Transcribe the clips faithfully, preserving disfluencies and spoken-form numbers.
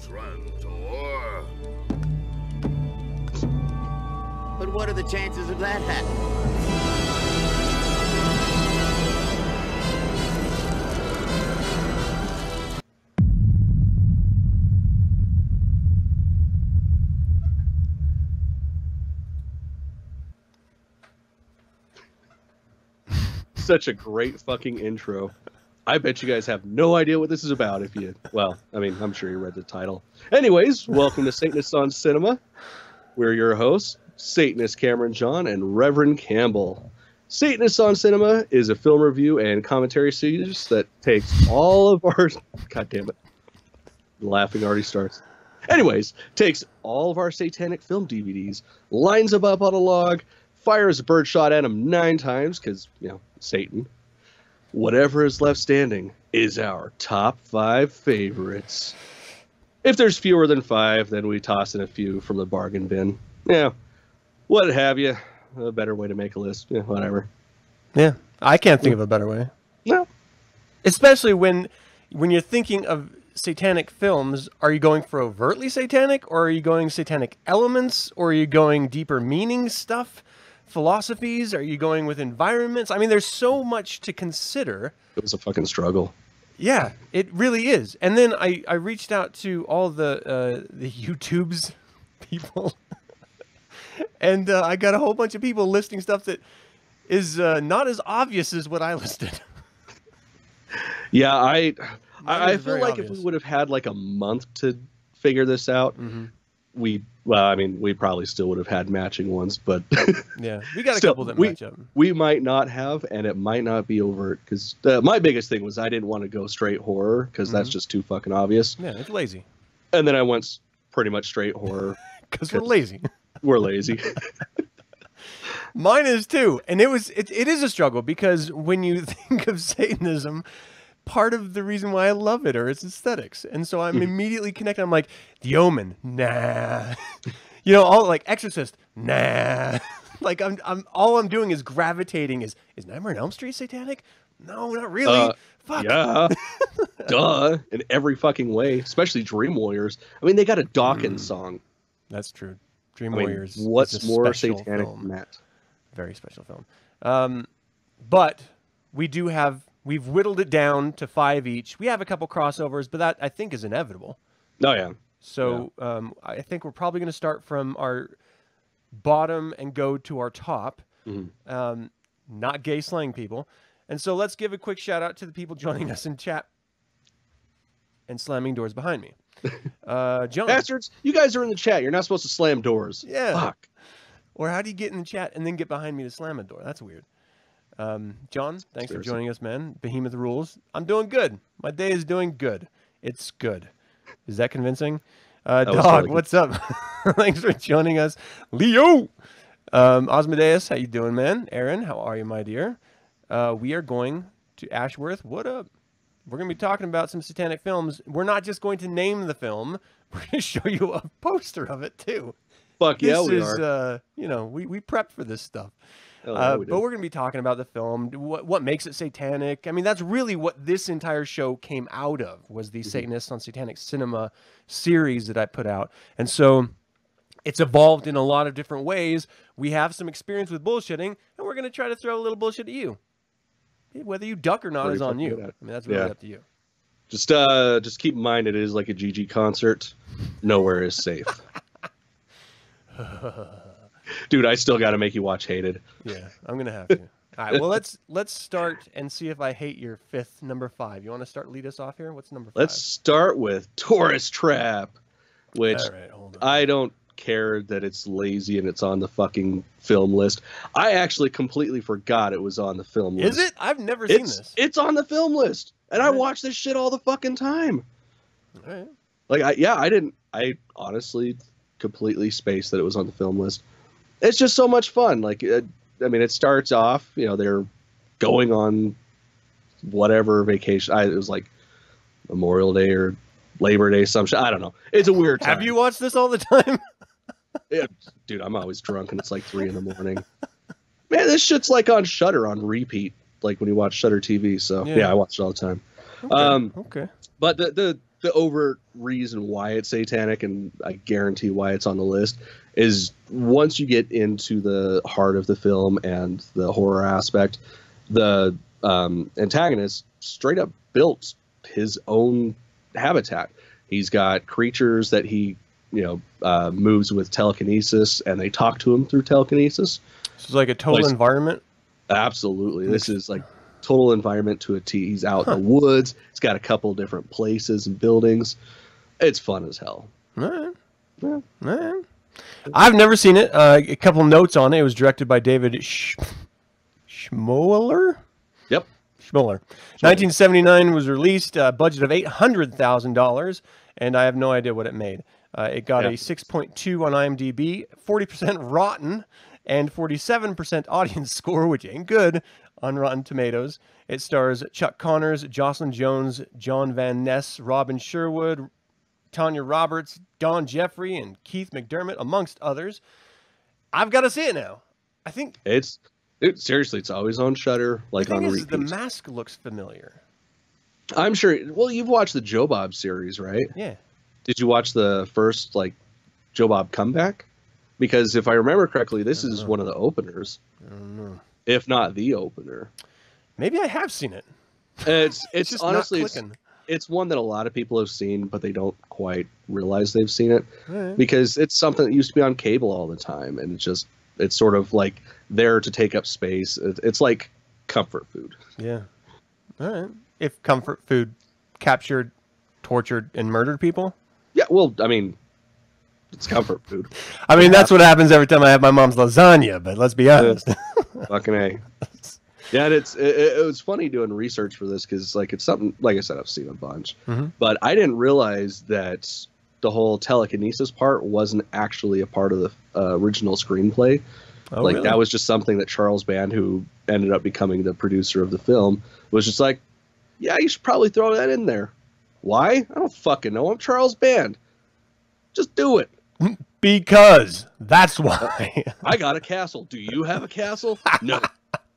Trantor. But what are the chances of that happening? Such a great fucking intro. I bet you guys have no idea what this is about if you... Well, I mean, I'm sure you read the title. Anyways, welcome to Satanists on Cinema. We're your hosts, Satanist Cameron John and Reverend Campbell. Satanists on Cinema is a film review and commentary series that takes all of our... God damn it. The laughing already starts. Anyways, takes all of our satanic film D V Ds, lines them up on a log, fires a birdshot at them nine times, because, you know, Satan. Whatever is left standing is our top five favorites. If there's fewer than five, then we toss in a few from the bargain bin. Yeah, what have you. A better way to make a list. Yeah, whatever. Yeah, I can't think of a better way. No. Especially when when you're thinking of satanic films, are you going for overtly satanic, or are you going satanic elements, or are you going deeper meaning stuff? Philosophies? Are you going with environments? I mean, there's so much to consider. It was a fucking struggle. Yeah, it really is. And then I, I reached out to all the uh, the YouTube's people, and uh, I got a whole bunch of people listing stuff that is uh, not as obvious as what I listed. Yeah, I I, I feel like obvious. If we would have had like a month to figure this out, mm-hmm. we. Well, I mean, we probably still would have had matching ones, but yeah, we got a still, couple that we, match up. We might not have, and it might not be overt, because uh, my biggest thing was I didn't want to go straight horror, because mm-hmm. that's just too fucking obvious. Yeah, it's lazy. And then I went pretty much straight horror. Because we're lazy. We're lazy. Mine is too, and it was it, it is a struggle, because when you think of Satanism, part of the reason why I love it are its aesthetics, and so I'm immediately connected. I'm like, The Omen, nah, you know, all like Exorcist, nah, like I'm, I'm, all I'm doing is gravitating. Is is Nightmare on Elm Street satanic? No, not really. Uh, Fuck. Yeah, duh, in every fucking way, especially Dream Warriors. I mean, they got a Dawkins mm. song. That's true. Dream I mean, Warriors. What's more satanic film. than that? Very special film. Um, but we do have. We've whittled it down to five each. We have a couple crossovers, but that, I think, is inevitable. Oh, yeah. So yeah. Um, I think we're probably going to start from our bottom and go to our top. Mm-hmm. um, not gay slang people. And so let's give a quick shout-out to the people joining us in chat and slamming doors behind me. Uh, John. Bastards, you guys are in the chat. You're not supposed to slam doors. Yeah. Fuck. Or how do you get in the chat and then get behind me to slam a door? That's weird. Um, John, thanks Seriously. for joining us, man. Behemoth rules. I'm doing good. My day is doing good. It's good. Is that convincing? Uh, that dog, really what's up? Thanks for joining us. Leo! Um, Osmodeus, how you doing, man? Aaron, how are you, my dear? Uh, we are going to Ashworth. What up? We're going to be talking about some satanic films. We're not just going to name the film. We're going to show you a poster of it, too. Fuck this yeah, we is, are. Uh, you know, we, we prepped for this stuff. Uh, we but we're going to be talking about the film, what, what makes it satanic. I mean, that's really what this entire show came out of, was the mm-hmm. Satanists on Satanic Cinema series that I put out. And so it's evolved in a lot of different ways. We have some experience with bullshitting, and we're going to try to throw a little bullshit at you. Whether you duck or not Pretty is on you. I mean, that's really yeah. up to you. Just, uh, just keep in mind it is like a G G concert. Nowhere is safe. Dude, I still got to make you watch Hated. Yeah, I'm going to have to. All right, well, let's let's start and see if I hate your fifth, number five. You want to start, lead us off here? What's number five? Let's start with Tourist Trap, which right, I don't care that it's lazy and it's on the fucking film list. I actually completely forgot it was on the film list. Is it? I've never it's, seen this. It's on the film list, and all I right. watch this shit all the fucking time. All right. Like, I, yeah, I didn't, I honestly completely spaced that it was on the film list. It's just so much fun. Like, it, I mean, it starts off, you know, they're going on whatever vacation. I, it was like Memorial Day or Labor Day, some shit. I don't know. It's a weird time. Have you watched this all the time? Yeah, dude, I'm always drunk and it's like three in the morning. Man, this shit's like on Shudder on repeat, like when you watch Shudder T V. So, yeah, yeah I watch it all the time. Okay. Um, okay. But the, the the overt reason why it's satanic, and I guarantee why it's on the list, is once you get into the heart of the film and the horror aspect, the um, antagonist straight up built his own habitat. He's got creatures that he, you know, uh, moves with telekinesis, and they talk to him through telekinesis. So it's like a total like, environment? Absolutely. This is like total environment to a T. He's out huh. in the woods. He's got a couple different places and buildings. It's fun as hell. All right. Yeah. All right. I've never seen it. Uh, a couple notes on it. It was directed by David Sh Schmoller? Yep. Schmoller. nineteen seventy-nine was released, a budget of eight hundred thousand dollars, and I have no idea what it made. Uh, it got yeah. a six point two on IMDb, forty percent rotten, and forty-seven percent audience score, which ain't good, on Rotten Tomatoes. It stars Chuck Connors, Jocelyn Jones, John Van Ness, Robin Sherwood, Tanya Roberts, Don Jeffrey, and Keith McDermott, amongst others. I've got to see it now. I think it's dude, seriously, it's always on Shudder, like on repeat. The mask looks familiar. I'm sure. Well, you've watched the Joe Bob series, right? Yeah. Did you watch the first like Joe Bob comeback? Because if I remember correctly, this is know. one of the openers. I don't know. If not the opener. Maybe I have seen it. It's it's, it's just honestly not clicking. It's, it's one that a lot of people have seen, but they don't quite realize they've seen it, right? Because it's something that used to be on cable all the time, and it's just it's sort of like there to take up space. It's like comfort food. Yeah. All right. If comfort food captured, tortured, and murdered people. Yeah. Well, I mean, it's comfort food. I mean, that's what happens every time I have my mom's lasagna. But let's be honest. Fucking A. Yeah, and it's it, it was funny doing research for this, because like it's something, like I said, I've seen a bunch, mm-hmm. but I didn't realize that the whole telekinesis part wasn't actually a part of the uh, original screenplay. Oh, like really? That was just something that Charles Band, who ended up becoming the producer of the film, was just like, yeah, you should probably throw that in there. Why? I don't fucking know. I'm Charles Band. Just do it. Because that's why. I got a castle. Do you have a castle? No.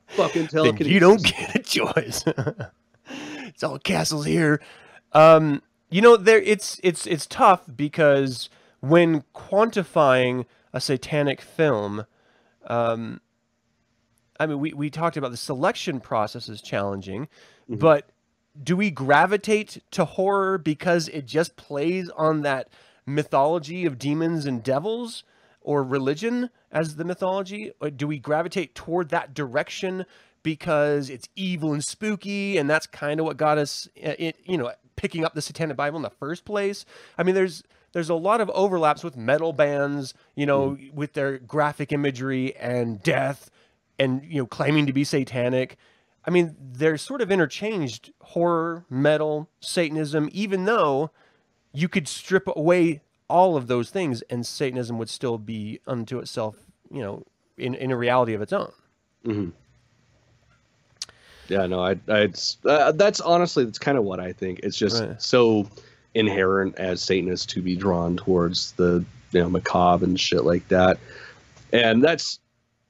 Fucking telekinesis. Then you don't get a choice. It's all castles here. Um, you know, there it's it's it's tough, because when quantifying a satanic film, um, I mean, we we talked about the selection process is challenging, mm-hmm. but do we gravitate to horror because it just plays on that mythology of demons and devils, or religion as the mythology? Or do we gravitate toward that direction because it's evil and spooky, and that's kind of what got us, it, you know, picking up the Satanic Bible in the first place? I mean, there's there's a lot of overlaps with metal bands, you know, mm. with their graphic imagery and death, and you know, claiming to be satanic. I mean, they're sort of interchanged: horror, metal, Satanism, even though you could strip away all of those things and Satanism would still be unto itself, you know, in, in a reality of its own. Mm-hmm. Yeah, no, I, I it's, uh, that's honestly, that's kind of what I think. It's just right. so inherent as Satanists to be drawn towards the, you know, macabre and shit like that. And that's,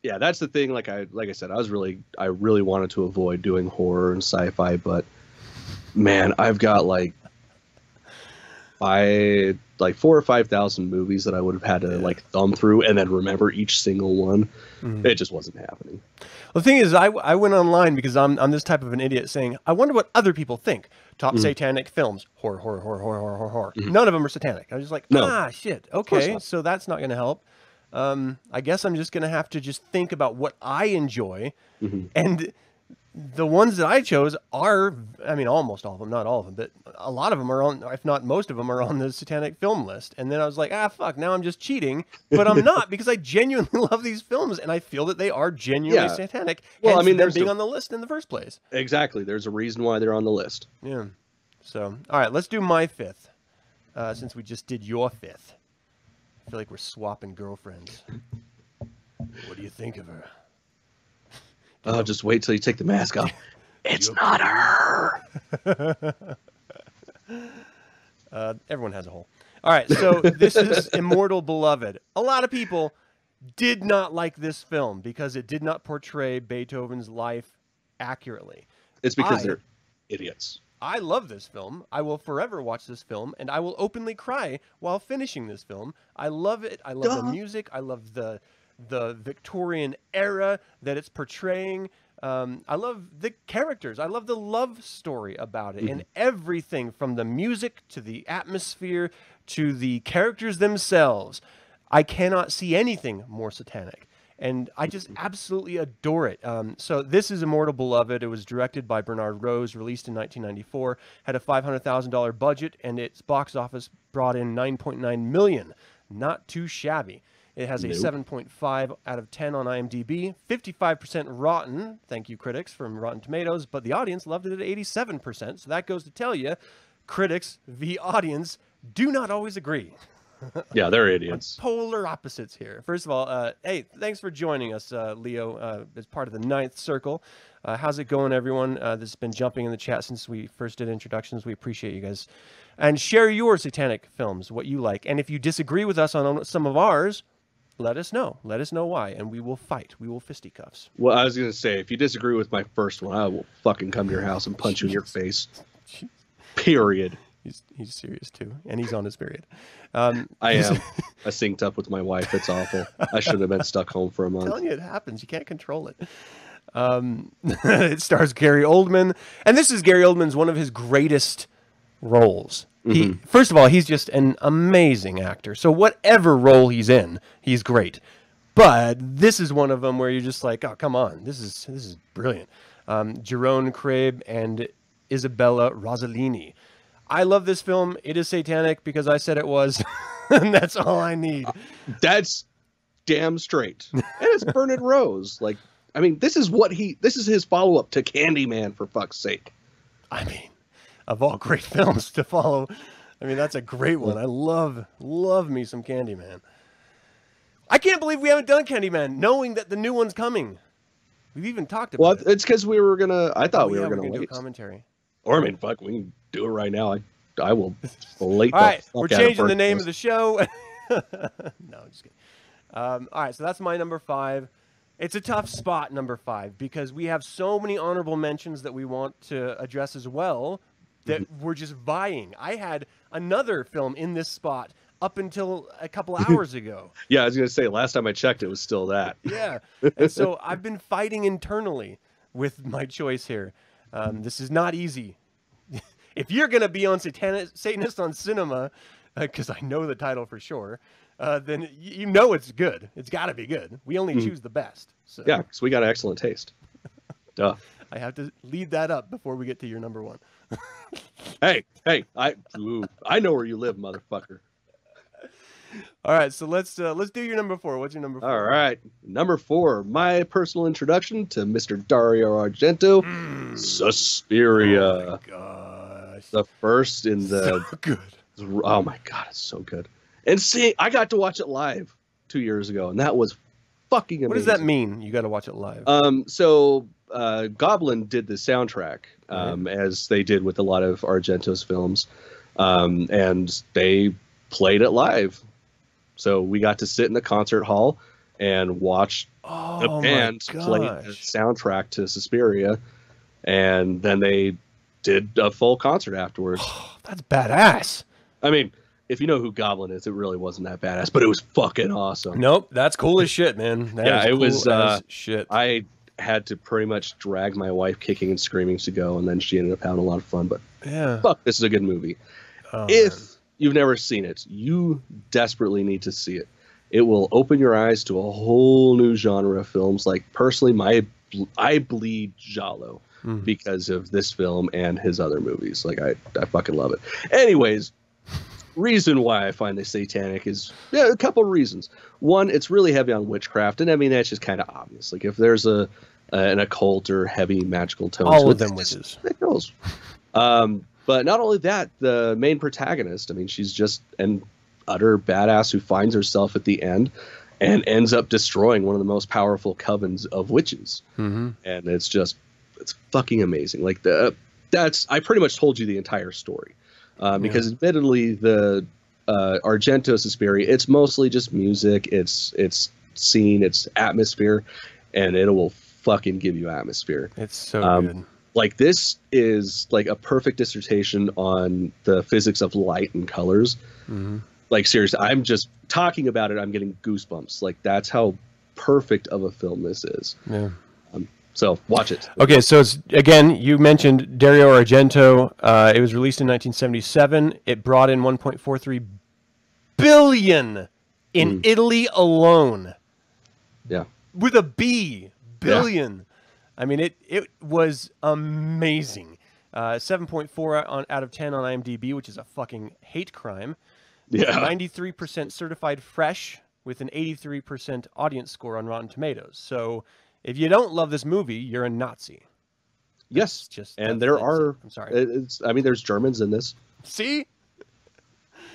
yeah, that's the thing. Like I, like I said, I was really, I really wanted to avoid doing horror and sci-fi, but man, I've got like, I like four or five thousand movies that I would have had to like thumb through and then remember each single one. Mm. It just wasn't happening. Well, the thing is, I, I went online because I'm, I'm this type of an idiot saying, I wonder what other people think. Top mm. satanic films. Horror, horror, horror, horror, horror, horror, horror. Mm. None of them are satanic. I was just like, no. ah, shit. Okay, so that's not going to help. Um, I guess I'm just going to have to just think about what I enjoy. Mm-hmm. And the ones that I chose are, I mean, almost all of them, not all of them, but a lot of them are on, if not most of them are on the satanic film list. And then I was like, ah, fuck, now I'm just cheating, but I'm not, because I genuinely love these films and I feel that they are genuinely yeah. satanic. Well, I mean, they're being a... on the list in the first place. Exactly. There's a reason why they're on the list. Yeah. So, all right, let's do my fifth, uh, since we just did your fifth. I feel like we're swapping girlfriends. What do you think of her? Oh, just wait till you take the mask off. It's not her. uh, everyone has a hole. All right, so this is Immortal Beloved. A lot of people did not like this film because it did not portray Beethoven's life accurately. It's because I, they're idiots. I love this film. I will forever watch this film, and I will openly cry while finishing this film. I love it. I love Duh. the music. I love the the Victorian era that it's portraying. Um, I love the characters. I love the love story about it, mm-hmm. and everything from the music to the atmosphere to the characters themselves. I cannot see anything more satanic. And I just absolutely adore it. Um, so this is Immortal Beloved. It was directed by Bernard Rose, released in nineteen ninety-four, had a five hundred thousand dollar budget, and its box office brought in nine point nine million dollars. Not too shabby. It has a nope. seven point five out of ten on IMDb, fifty-five percent rotten. Thank you, critics, from Rotten Tomatoes. But the audience loved it at eighty-seven percent. So that goes to tell you, critics, the audience, do not always agree. Yeah, they're idiots. Polar opposites here. First of all, uh, hey, thanks for joining us, uh, Leo, uh, as part of the Ninth Circle. Uh, how's it going, everyone? Uh, this has been jumping in the chat since we first did introductions. We appreciate you guys. And share your satanic films, what you like. And if you disagree with us on some of ours, let us know. Let us know why, and we will fight. We will fisticuffs. Well, I was going to say, if you disagree with my first one, I will fucking come to your house and punch you in your face. Period. He's, he's serious, too, and he's on his period. Um, I am. I synced up with my wife. It's awful. I should have been stuck home for a month. I'm telling you, it happens. You can't control it. Um, it stars Gary Oldman, and this is Gary Oldman's one of his greatest roles. Mm-hmm. He, first of all, he's just an amazing actor, so whatever role he's in, he's great. But this is one of them where you're just like, oh, come on. This is, this is brilliant. Um, Jerome Crabbe and Isabella Rossellini. I love this film. It is satanic because I said it was, and that's all I need. That's damn straight. And it's Bernard Rose. Like, I mean, this is what he, this is his follow-up to Candyman, for fuck's sake. I mean, of all great films to follow, I mean, that's a great one. I love, love me some Candyman. I can't believe we haven't done Candyman, knowing that the new one's coming. We've even talked about well, it. Well, it's because we were going to, I thought oh, we yeah, were going to do a commentary. Or, I mean, fuck, we can do it right now. I, I will late. All right, we're changing the name of the show. No, just kidding. Um, all right, so that's my number five. It's a tough spot, number five, because we have so many honorable mentions that we want to address as well that mm-hmm. we're just vying. I had another film in this spot up until a couple hours ago. Yeah, I was going to say, last time I checked, it was still that. Yeah, and so I've been fighting internally with my choice here. Um, this is not easy. If you're going to be on Satan- Satanists on Cinema, because uh, I know the title for sure, uh, then you know it's good. It's got to be good. We only mm. choose the best. So. Yeah, because we got excellent taste. Duh. I have to lead that up before we get to your number one. hey, hey, I ooh, I know where you live, motherfucker. All right, so let's uh, let's do your number four. What's your number four? All right, number four, my personal introduction to Mister Dario Argento, mm. Suspiria. Oh my gosh. The first in the... So good. Oh my God, it's so good. And see, I got to watch it live two years ago, and that was fucking amazing. What does that mean, you got to watch it live? Um, So uh, Goblin did the soundtrack, um, right. as they did with a lot of Argento's films, um, and they played it live. So we got to sit in the concert hall and watch oh, the band play the soundtrack to Suspiria. And then they did a full concert afterwards. Oh, that's badass. I mean, if you know who Goblin is, it really wasn't that badass, but it was fucking awesome. Nope. That's cool as shit, man. That yeah, it cool was uh, shit. I had to pretty much drag my wife kicking and screaming to go. And then she ended up having a lot of fun, but yeah, fuck, this is a good movie. Oh, if, man. You've never seen it. You desperately need to see it. It will open your eyes to a whole new genre of films. Like, personally, my I bleed Jalo mm. because of this film and his other movies. Like, I, I fucking love it. Anyways, reason why I find this satanic is yeah, a couple reasons. One, it's really heavy on witchcraft. And, I mean, that's just kind of obvious. Like, if there's a, a an occult or heavy magical tone. All of them witches. It goes. Um... But not only that, the main protagonist, I mean, she's just an utter badass who finds herself at the end and ends up destroying one of the most powerful covens of witches. Mm-hmm. And it's just, it's fucking amazing. Like, the that's, I pretty much told you the entire story. Uh, because yeah. admittedly, the uh, Argento Suspiria, it's mostly just music, it's, it's scene, it's atmosphere, and it will fucking give you atmosphere. It's so um, good. Like, this is like a perfect dissertation on the physics of light and colors. Mm-hmm. Like, seriously, I'm just talking about it, I'm getting goosebumps. Like, that's how perfect of a film this is. Yeah. Um, so watch it. Okay, so it's, again, you mentioned Dario Argento. Uh, it was released in nineteen seventy-seven. It brought in one point four three billion in mm. Italy alone. Yeah. With a B, billion. Yeah. I mean, it it was amazing. Uh, seven point four on out of ten on IMDb, which is a fucking hate crime. Yeah. ninety-three percent certified fresh with an eighty-three percent audience score on Rotten Tomatoes. So if you don't love this movie, you're a Nazi. Yes. That's just and there are. I'm sorry. It's, I mean, there's Germans in this. See?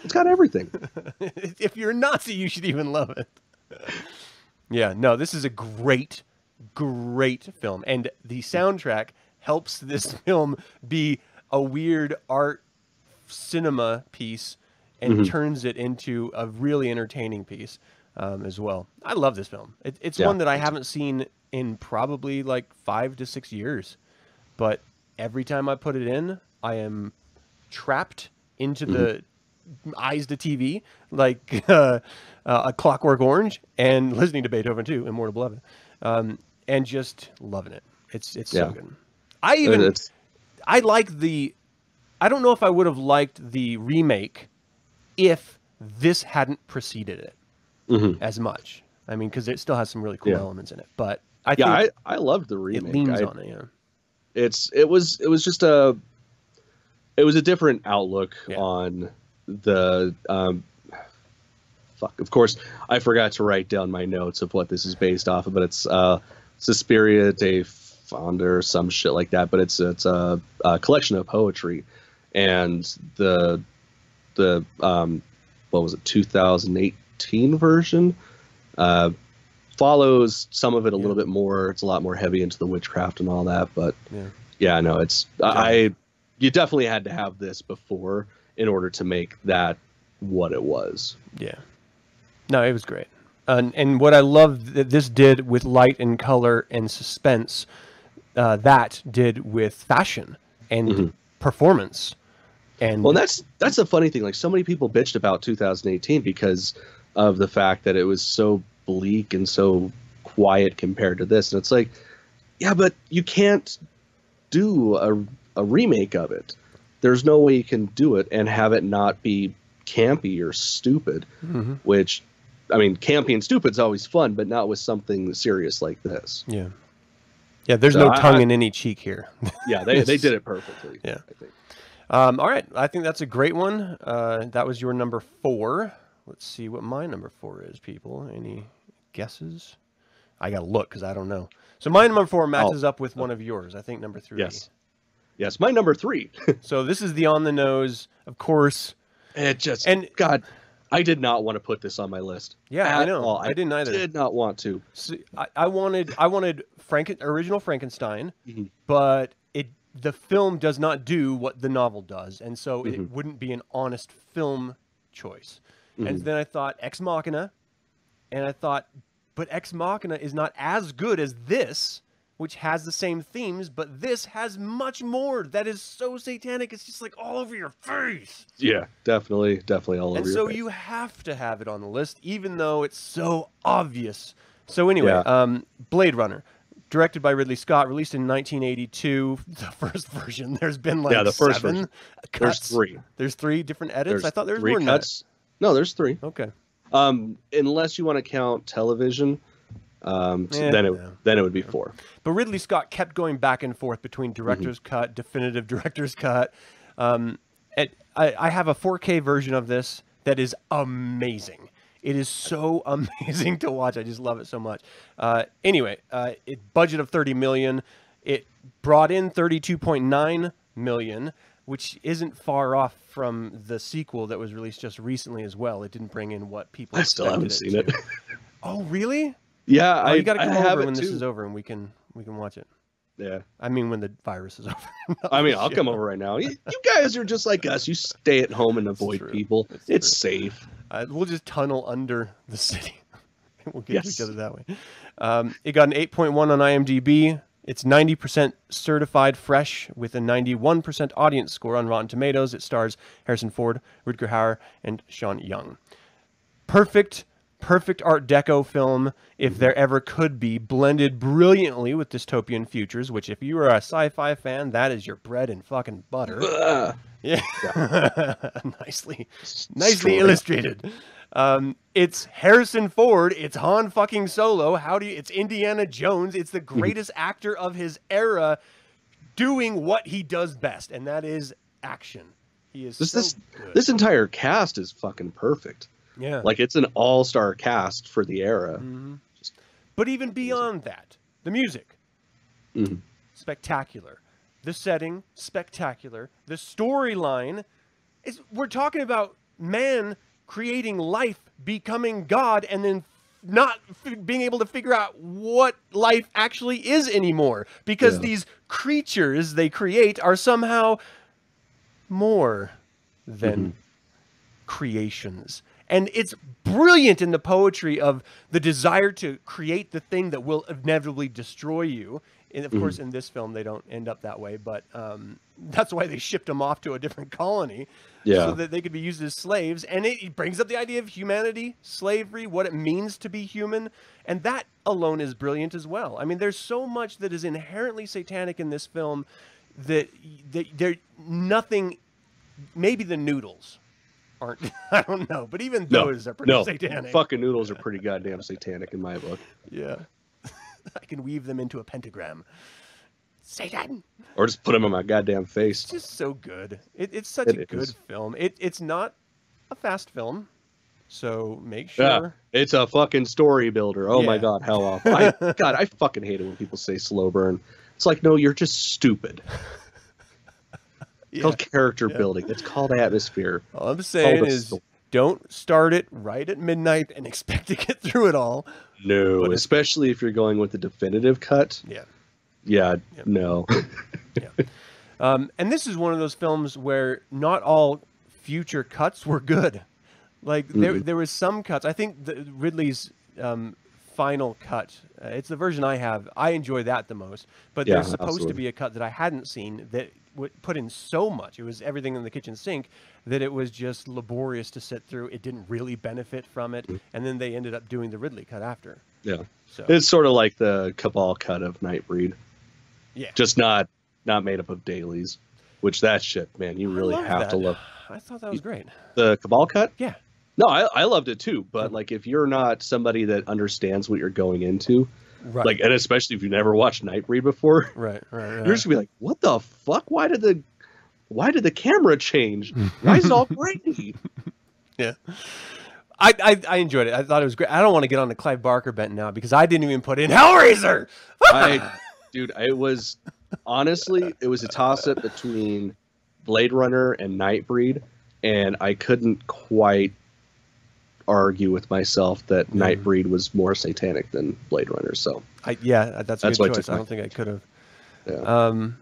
It's got everything. If you're a Nazi, you should even love it. Yeah. No, this is a great, great film. And the soundtrack helps this film be a weird art cinema piece and mm-hmm. turns it into a really entertaining piece um, as well. I love this film. It, it's yeah. one that I haven't seen in probably like five to six years. But every time I put it in, I am trapped into the mm-hmm. eyes to T V, like uh, uh, A Clockwork Orange, and listening to Beethoven two, Immortal Beloved, um, and just loving it. It's, it's yeah. so good. I even, it's... I like the, I don't know if I would have liked the remake if this hadn't preceded it mm-hmm. as much. I mean, because it still has some really cool yeah. elements in it. But I yeah, think I, I loved the remake. It leans I, on it. Yeah, it's it was it was just a it was a different outlook yeah. on the um, fuck. Of course, I forgot to write down my notes of what this is based off of, but it's uh, Suspiria de Fonder, some shit like that. But it's it's a, a collection of poetry, and the. the um what was it two thousand eighteen version uh follows some of it a yeah. little bit more. It's a lot more heavy into the witchcraft and all that, but yeah, yeah no it's yeah. I you definitely had to have this before in order to make that what it was. Yeah, no, it was great. And and what I loved that this did with light and color and suspense, uh that did with fashion and mm-hmm. performance. And well, that's that's the funny thing. Like, so many people bitched about two thousand eighteen because of the fact that it was so bleak and so quiet compared to this. And it's like, yeah, but you can't do a, a remake of it. There's no way you can do it and have it not be campy or stupid, mm-hmm. which, I mean, campy and stupid's always fun, but not with something serious like this. Yeah. Yeah, there's so no tongue I, in any cheek here. Yeah, they, they did it perfectly. Yeah, I think. Um, all right. I think that's a great one. Uh, that was your number four. Let's see what my number four is, people. Any guesses? I got to look because I don't know. So my number four matches oh. up with one of yours. I think number three. Yes. Yes. My number three. So this is the on the nose, of course. It just, and God, I did not want to put this on my list. Yeah, I know. I, I didn't either. Did not want to. So I, I wanted, I wanted Franken, original Frankenstein, mm-hmm. but it, the film does not do what the novel does, and so mm-hmm. it wouldn't be an honest film choice. Mm-hmm. And then I thought Ex Machina, and I thought, but Ex Machina is not as good as this, which has the same themes, but this has much more. That is so satanic. It's just like all over your face. Yeah, definitely, definitely all and over so your face. And so you have to have it on the list, even though it's so obvious. So anyway, yeah. um, Blade Runner. Directed by Ridley Scott, released in nineteen eighty-two, the first version. There's been like yeah, the first seven version. Cuts. There's three. There's three different edits? There's I thought there was more cuts. Than that. No, there's three. Okay. Um, unless you want to count television, um, yeah, then, it, yeah. then it would be four. But Ridley Scott kept going back and forth between director's mm-hmm. cut, definitive director's cut. Um, it, I, I have a four K version of this that is amazing. It is so amazing to watch. I just love it so much. Uh, anyway, uh, it budget of thirty million dollars. It brought in thirty-two point nine million dollars, which isn't far off from the sequel that was released just recently as well. It didn't bring in what people expected. I still haven't seen it. Oh, really? Yeah, oh, I you got to come I over when this too. Is over and we can we can watch it. Yeah. I mean, when the virus is over. I mean, I'll show. Come over right now. You, you guys are just like us. You stay at home and avoid true. People. It's, it's safe. Uh, we'll just tunnel under the city. We'll get yes. to each other that way. Um, it got an eight point one on IMDb. It's ninety percent certified fresh with a ninety-one percent audience score on Rotten Tomatoes. It stars Harrison Ford, Rutger Hauer, and Sean Young. Perfect, perfect Art Deco film, if there ever could be, blended brilliantly with dystopian futures, which if you are a sci-fi fan, that is your bread and fucking butter. Ugh. Yeah. Yeah. nicely, nicely Story. illustrated. Um, it's Harrison Ford. It's Han fucking Solo. How do you, it's Indiana Jones. It's the greatest actor of his era doing what he does best. And that is action. He is this, so this, this entire cast is fucking perfect. Yeah. Like it's an all-star cast for the era. Mm-hmm. Just, but even beyond that, the music, mm-hmm. spectacular, the setting, spectacular, the storyline is we're talking about man creating life, becoming God, and then not f being able to figure out what life actually is anymore, because yeah. these creatures they create are somehow more than mm-hmm. creations. And it's brilliant in the poetry of the desire to create the thing that will inevitably destroy you. And of mm-hmm. course, in this film, they don't end up that way, but um, that's why they shipped them off to a different colony, yeah. so that they could be used as slaves. And it brings up the idea of humanity, slavery, what it means to be human. And that alone is brilliant as well. I mean, there's so much that is inherently satanic in this film that, that there nothing, maybe the noodles aren't, I don't know, but even no, those are pretty no. satanic. Fucking noodles are pretty goddamn satanic in my book. Yeah. I can weave them into a pentagram. Satan. Or just put them on my goddamn face. It's just so good. It, it's such it a is. good film. It, it's not a fast film, so make sure. Yeah, it's a fucking story builder. Oh yeah. my God, how awful. I, God, I fucking hate it when people say slow burn. It's like, no, you're just stupid. It's yeah. called character yeah. building. It's called atmosphere. All I'm saying all is... Don't start it right at midnight and expect to get through it all. No, but especially if you're going with the definitive cut. Yeah. Yeah, yeah. no. yeah. Um, and this is one of those films where not all future cuts were good. Like, there, mm-hmm. there was some cuts. I think the, Ridley's um, final cut, uh, it's the version I have. I enjoy that the most. But yeah, there's supposed absolutely. to be a cut that I hadn't seen that... put in so much. It was everything in the kitchen sink that it was just laborious to sit through. It didn't really benefit from it. And then they ended up doing the Ridley cut after. Yeah. So it's sort of like the Cabal cut of Nightbreed. Yeah. Just not, not made up of dailies, which that shit, man, you really have that. to love. I thought that was great. The Cabal cut? Yeah. No, I, I loved it too. But like, if you're not somebody that understands what you're going into, right. Like, and especially if you've never watched Nightbreed before, right, right, right. You're just gonna be like, "What the fuck? Why did the, why did the camera change? Why is it all gray?" Yeah, I, I I enjoyed it. I thought it was great. I don't want to get on the Clive Barker bent now because I didn't even put in Hellraiser. I, dude, it was honestly it was a toss up between Blade Runner and Nightbreed, and I couldn't quite argue with myself that mm. Nightbreed was more satanic than Blade Runner, so I yeah that's a that's good choice. I, I don't think I could have. Yeah. Um,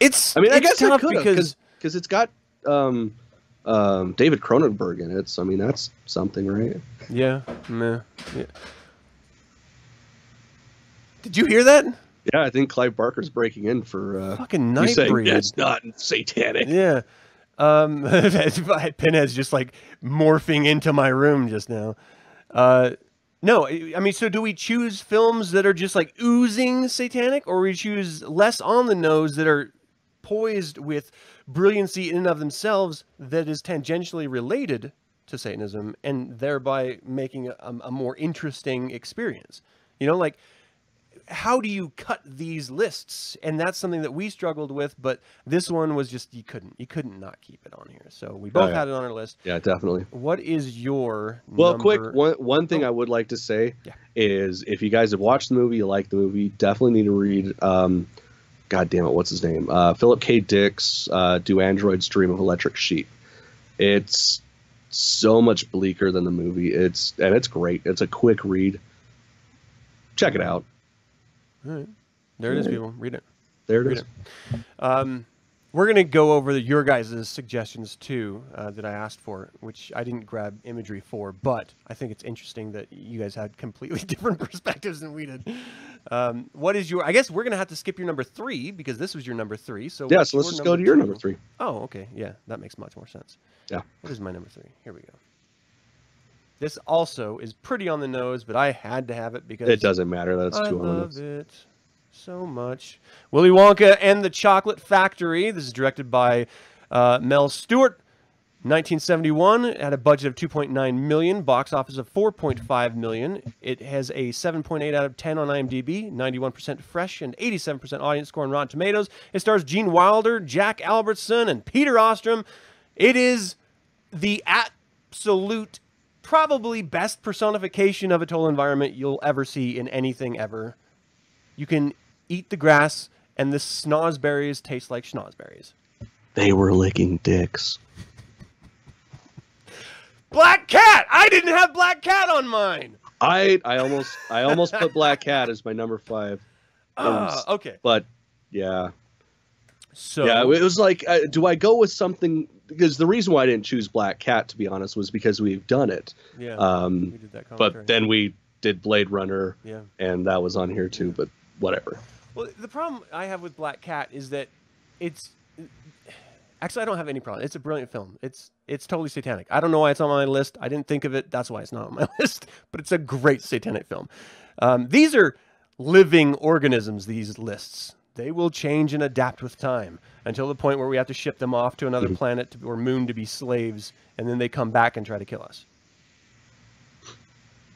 it's I mean I guess I could have because because it's got um, um, David Cronenberg in it, so I mean that's something, right? Yeah, nah, yeah. Did you hear that? Yeah, I think Clive Barker's breaking in for uh, fucking Nightbreed. That's not satanic. Yeah. Um, Pinhead's just like morphing into my room just now. Uh, no, I mean, so do we choose films that are just like oozing satanic, or we choose less on the nose that are poised with brilliancy in and of themselves that is tangentially related to Satanism and thereby making a, a more interesting experience? You know, like, how do you cut these lists? And that's something that we struggled with, but this one was just, you couldn't, you couldn't not keep it on here. So we both oh, yeah. had it on our list. Yeah, definitely. What is your Well, number... quick, one, one thing oh. I would like to say yeah. is if you guys have watched the movie, you like the movie, definitely need to read, um, God damn it, what's his name? Uh, Philip K. Dick's uh, Do Androids Dream of Electric Sheep? It's so much bleaker than the movie. It's, and it's great. It's a quick read. Check it out. All right. There it is, people. Read it. There it Read is. It. Um, we're going to go over the, your guys' suggestions, too, uh, that I asked for, which I didn't grab imagery for, but I think it's interesting that you guys had completely different perspectives than we did. Um, what is your... I guess we're going to have to skip your number three, because this was your number three. So yeah, so let's just go to your number three. Oh, okay. Yeah, that makes much more sense. Yeah. What is my number three? Here we go. This also is pretty on the nose, but I had to have it because... It doesn't matter. That's too on the nose. I love it. So much. Willy Wonka and the Chocolate Factory. This is directed by uh, Mel Stewart, nineteen seventy-one. It had a budget of two point nine million dollars, box office of four point five million dollars. It has a seven point eight out of ten on IMDb, ninety-one percent fresh, and eighty-seven percent audience score on Rotten Tomatoes. It stars Gene Wilder, Jack Albertson, and Peter Ostrom. It is the absolute, probably best personification of a total environment you'll ever see in anything ever. You can eat the grass, and the schnozberries taste like schnozberries. They were licking dicks. Black Cat! I didn't have Black Cat on mine! I I almost I almost put Black Cat as my number five. Uh, um, okay. But, yeah. So yeah, it was like, uh, do I go with something? Because the reason why I didn't choose Black Cat, to be honest, was because we've done it. Yeah, um, we did that commentary. But then we did Blade Runner, yeah, and that was on here, too, but whatever. Well, the problem I have with Black Cat is that it's... Actually, I don't have any problem. It's a brilliant film. It's it's totally satanic. I don't know why it's on my list. I didn't think of it. That's why it's not on my list. But it's a great satanic film. Um, these are living organisms, these lists. They will change and adapt with time until the point where we have to ship them off to another planet to, or moon to be slaves, and then they come back and try to kill us.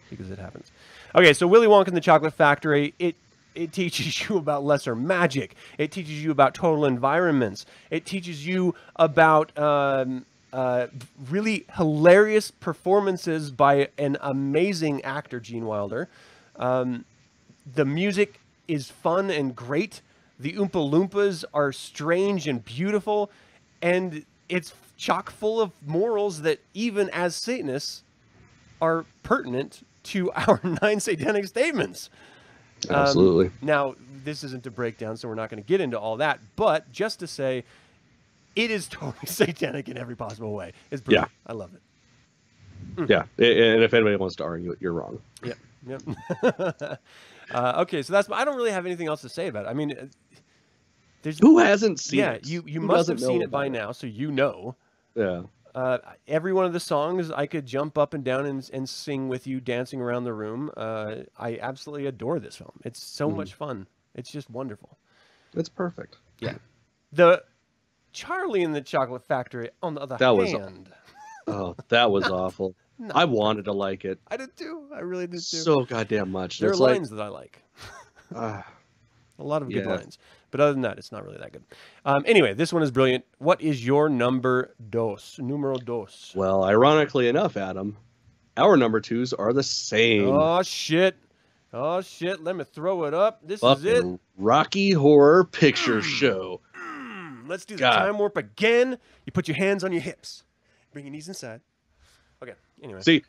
Because it happens. Okay, so Willy Wonka and the Chocolate Factory, it it teaches you about lesser magic. It teaches you about total environments. It teaches you about um, uh, really hilarious performances by an amazing actor, Gene Wilder. Um, the music is fun and great. The Oompa Loompas are strange and beautiful. And it's chock full of morals that even as Satanists are pertinent to our nine satanic statements. Absolutely. Um, now, this isn't a breakdown, so we're not going to get into all that, but just to say, it is totally satanic in every possible way. It's brilliant. Yeah. I love it. Mm. Yeah, and if anybody wants to argue it, you're wrong. Yeah, yep. uh, okay, so that's, I don't really have anything else to say about it. I mean, there's... Who hasn't seen yeah, it? Yeah, you, you must have seen it by it? now, so you know. Yeah. Uh, every one of the songs I could jump up and down and, and sing with you, dancing around the room. Uh, I absolutely adore this film. It's so mm. much fun. It's just wonderful. It's perfect. Yeah. The Charlie and the Chocolate Factory, on the other that hand. Was, oh, that was awful. No. I wanted to like it. I did too. I really did too. So goddamn much. There it's are lines like... that I like. uh, A lot of good yeah. lines. But other than that, it's not really that good. Um, anyway, this one is brilliant. What is your number dos? Numero dos. Well, ironically enough, Adam, our number twos are the same. Oh, shit. Oh, shit. Let me throw it up. This Fucking is it. Rocky Horror Picture Show. Let's do the God. time warp again. You put your hands on your hips. Bring your knees inside. Okay, anyway. See,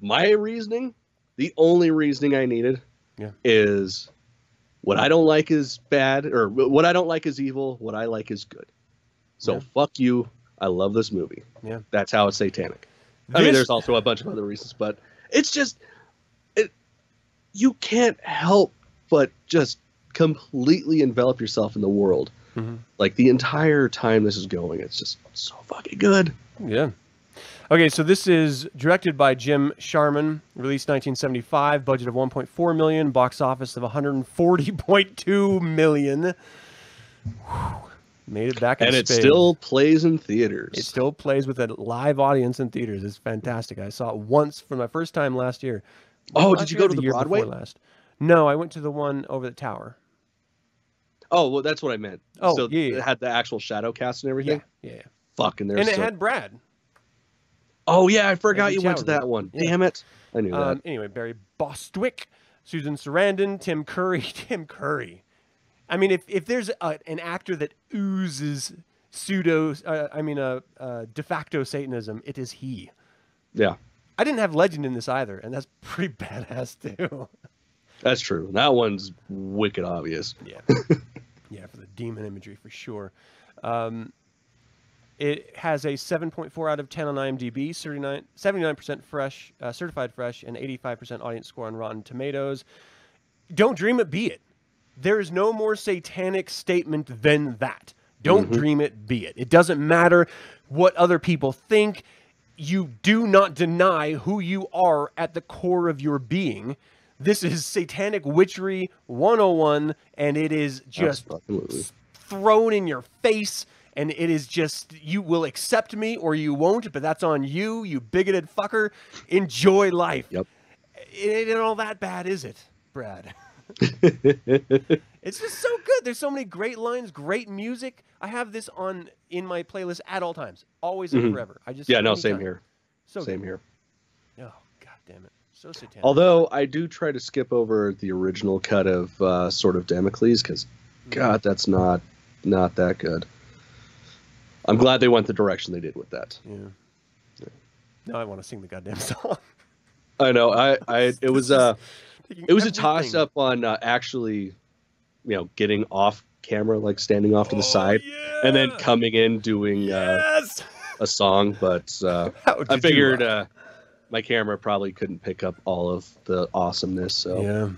my reasoning, the only reasoning I needed yeah. is... What I don't like is bad, or what I don't like is evil. What I like is good. So yeah. fuck you. I love this movie. Yeah, that's how it's satanic. This... I mean, there's also a bunch of other reasons, but it's just, it, you can't help but just completely envelop yourself in the world. Mm-hmm. Like the entire time this is going, it's just so fucking good. Yeah. Okay, so this is directed by Jim Sharman, released nineteen seventy-five, budget of one point four million dollars, box office of one hundred forty point two million dollars. Whew. Made it back in And it Spain. still plays in theaters. It still plays with a live audience in theaters. It's fantastic. I saw it once for my first time last year. Oh, last did you go to the, the Broadway? Last. No, I went to the one over the tower. Oh, well, that's what I meant. Oh, so yeah, yeah. It had the actual shadow cast and everything? Yeah, yeah. yeah. Fuck, and there And it still... had Brad. Oh, yeah, I forgot you went to that one. Yeah. Damn it. I knew um, that. Anyway, Barry Bostwick, Susan Sarandon, Tim Curry. Tim Curry. I mean, if, if there's a, an actor that oozes pseudo, uh, I mean, uh, uh, de facto Satanism, it is he. Yeah. I didn't have Legend in this either, and that's pretty badass, too. That's true. That one's wicked obvious. Yeah. Yeah, for the demon imagery, for sure. Um, it has a seven point four out of ten on IMDb, seventy-nine percent fresh, uh, certified fresh, and eighty-five percent audience score on Rotten Tomatoes. Don't dream it, be it. There is no more satanic statement than that. Don't mm-hmm. dream it, be it. It doesn't matter what other people think. You do not deny who you are at the core of your being. This is satanic witchery one oh one, and it is just Absolutely. thrown in your face, and it is just, you will accept me or you won't, but that's on you, you bigoted fucker. Enjoy life. Yep. It ain't all that bad, is it, Brad? It's just so good. There's so many great lines, great music. I have this on in my playlist at all times, always and mm-hmm. forever. I just yeah, no, same time. here. So same good. here. Oh, god damn it, so satanic. Although I do try to skip over the original cut of uh, Sword of Damocles because, mm-hmm. god, that's not not that good. I'm glad they went the direction they did with that. Yeah. yeah. Now I want to sing the goddamn song. I know. I I it was uh It was everything. a toss-up on uh, actually, you know, getting off camera, like standing off to the oh, side, yeah. and then coming in doing yes! uh, a song. But uh, I figured uh, my camera probably couldn't pick up all of the awesomeness, so yeah.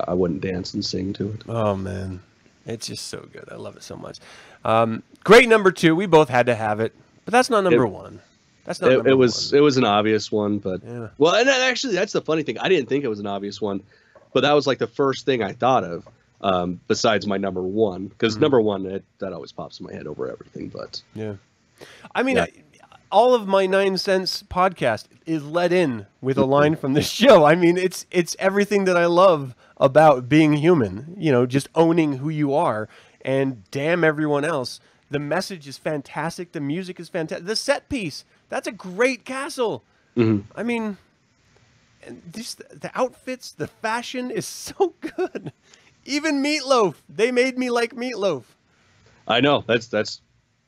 I, I wouldn't dance and sing to it. Oh, man. It's just so good. I love it so much. Um, great number two. We both had to have it, but that's not number it, one. That's not it, number it was, one. It was an obvious one, but... Yeah. Well, and actually, that's the funny thing. I didn't think it was an obvious one. But that was like the first thing I thought of, um, besides my number one, because mm-hmm. number one, it, that always pops in my head over everything. But yeah, I mean, yeah. I, all of my nine cents podcast is let in with a line from this show. I mean, it's it's everything that I love about being human. You know, just owning who you are and damn everyone else. The message is fantastic. The music is fantastic. The set piece, that's a great castle. Mm-hmm. I mean. And just the outfits, the fashion is so good. Even Meatloaf, they made me like Meatloaf. I know that's that's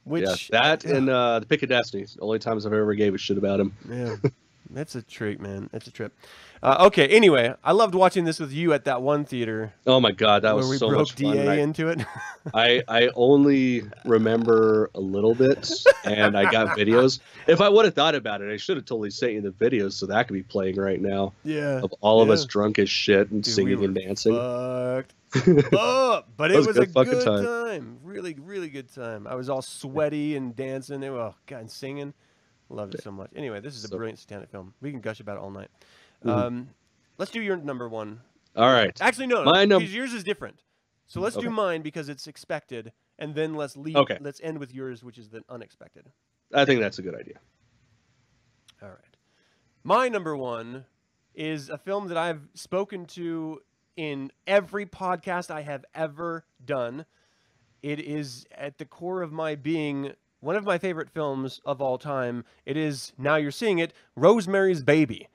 which yeah, that uh, and uh, the Pick of Destiny. The only times I've ever gave a shit about him. Yeah, that's a treat, man. That's a trip. Uh, okay, anyway, I loved watching this with you at that one theater. Oh my god, that was so much fun. Where we broke D A into it. I I only remember a little bit, and I got videos. If I would have thought about it, I should have totally sent you the videos, so that could be playing right now. Yeah, of all yeah. of us drunk as shit and Dude, singing we and dancing. Fucked up, but it was, was a good, a good time. time. Really, really good time. I was all sweaty and dancing. And, oh god, and singing. Loved it so much. Anyway, this is a so, brilliant satanic film. We can gush about it all night. Um, let's do your number one. All right. Actually, no, no, no because yours is different. So let's okay. do mine because it's expected, and then let's leave. Okay. Let's end with yours, which is the unexpected. I think that's a good idea. All right. My number one is a film that I've spoken to in every podcast I have ever done. It is at the core of my being one of my favorite films of all time. It is, now you're seeing it, Rosemary's Baby.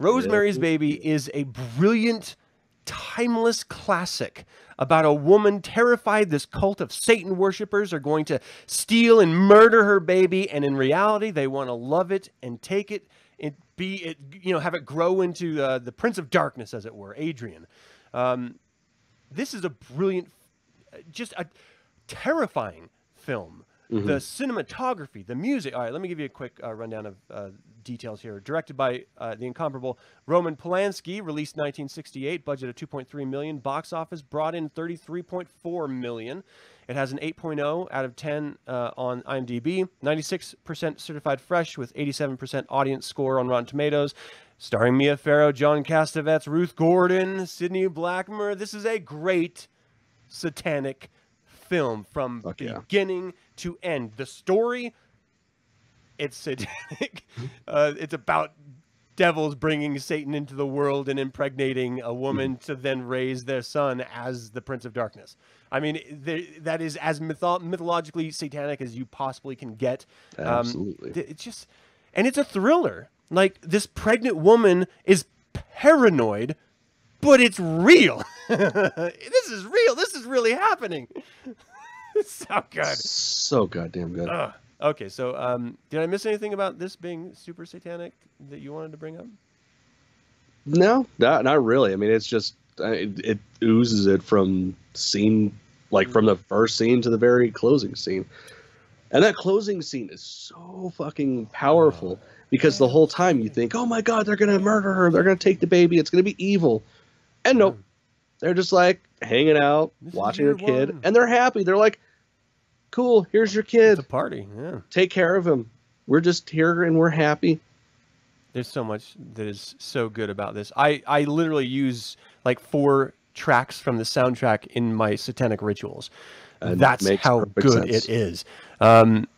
Rosemary's Baby is a brilliant, timeless classic about a woman terrified this cult of Satan worshippers are going to steal and murder her baby, and in reality, they want to love it and take it and be it, you know, have it grow into uh, the Prince of Darkness, as it were, Adrian. Um, this is a brilliant, just a terrifying film. Mm-hmm. The cinematography, the music. All right, let me give you a quick uh, rundown of uh, details here. Directed by uh, the incomparable Roman Polanski, released nineteen sixty-eight, budget of two point three million dollars, box office brought in thirty-three point four million dollars. It has an eight point oh out of ten uh, on IMDb, ninety-six percent certified fresh with eighty-seven percent audience score on Rotten Tomatoes. Starring Mia Farrow, John Cassavetes, Ruth Gordon, Sidney Blackmer. This is a great satanic film from Fuck beginning yeah. to end. The story, it's satanic. Uh, it's about devils bringing Satan into the world and impregnating a woman to then raise their son as the Prince of Darkness. I mean, th that is as mytho mythologically satanic as you possibly can get. Absolutely. Um, it's just, and it's a thriller. Like, this pregnant woman is paranoid, but it's real. This is real. This is really happening. So good. So goddamn good. Uh, okay, so um, did I miss anything about this being super satanic that you wanted to bring up? No, not, not really. I mean, it's just, it, it oozes it from scene like from the first scene to the very closing scene. And that closing scene is so fucking powerful because the whole time you think, oh my God, they're going to murder her. They're going to take the baby. It's going to be evil. And nope. They're just like hanging out, this watching their kid, one. and they're happy. They're like, cool, here's your kid. It's a party. Yeah. Take care of him. We're just here and we're happy. There's so much that is so good about this. I, I literally use like four tracks from the soundtrack in my satanic rituals. And that's how good sense. it is. Um,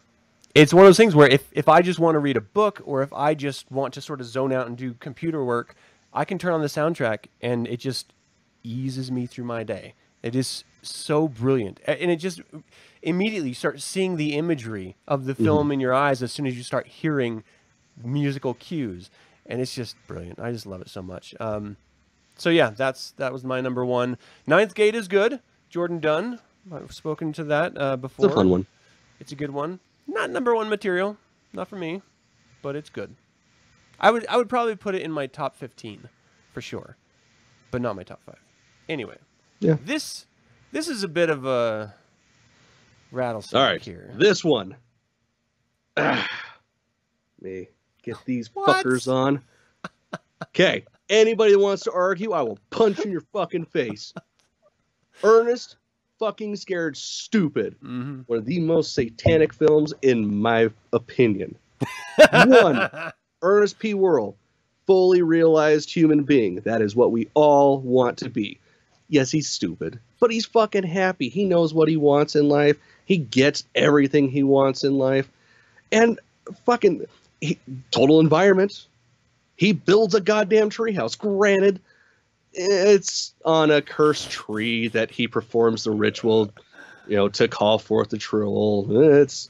it's one of those things where if, if I just want to read a book, or if I just want to sort of zone out and do computer work, I can turn on the soundtrack and it just eases me through my day. It is so brilliant. And it just immediately start seeing the imagery of the film mm-hmm. in your eyes as soon as you start hearing musical cues. And it's just brilliant. I just love it so much. Um, so yeah, that's that was my number one. Ninth Gate is good. Jordan Dunn. I've spoken to that uh, before. It's a fun one. It's a good one. Not number one material, not for me, but it's good. I would I would probably put it in my top fifteen for sure, but not my top five. Anyway, yeah. This this is a bit of a rattlesnake All right. here. This one. Me get these what? fuckers on. Okay, anybody that wants to argue, I will punch in your fucking face. Ernest. Fucking Scared Stupid. Mm-hmm. One of the most satanic films in my opinion. One, Ernest P. Worrell, fully realized human being. That is what we all want to be. Yes, he's stupid, but he's fucking happy. He knows what he wants in life. He gets everything he wants in life. And fucking he, total environment. He builds a goddamn treehouse. Granted, it's on a cursed tree that he performs the ritual, you know, to call forth the troll. It's,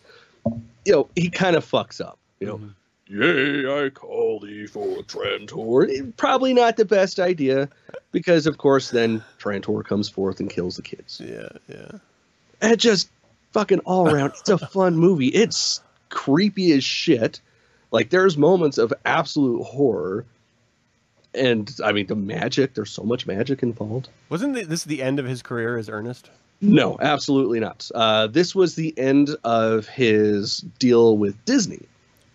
you know, he kind of fucks up, you know. Mm-hmm. Yay, I call thee for Trantor. It, probably not the best idea because, of course, then Trantor comes forth and kills the kids. Yeah, yeah. And just fucking all around, it's a fun movie. It's creepy as shit. Like, there's moments of absolute horror. And, I mean, the magic, there's so much magic involved. Wasn't this the end of his career as Ernest? No, absolutely not. Uh, this was the end of his deal with Disney.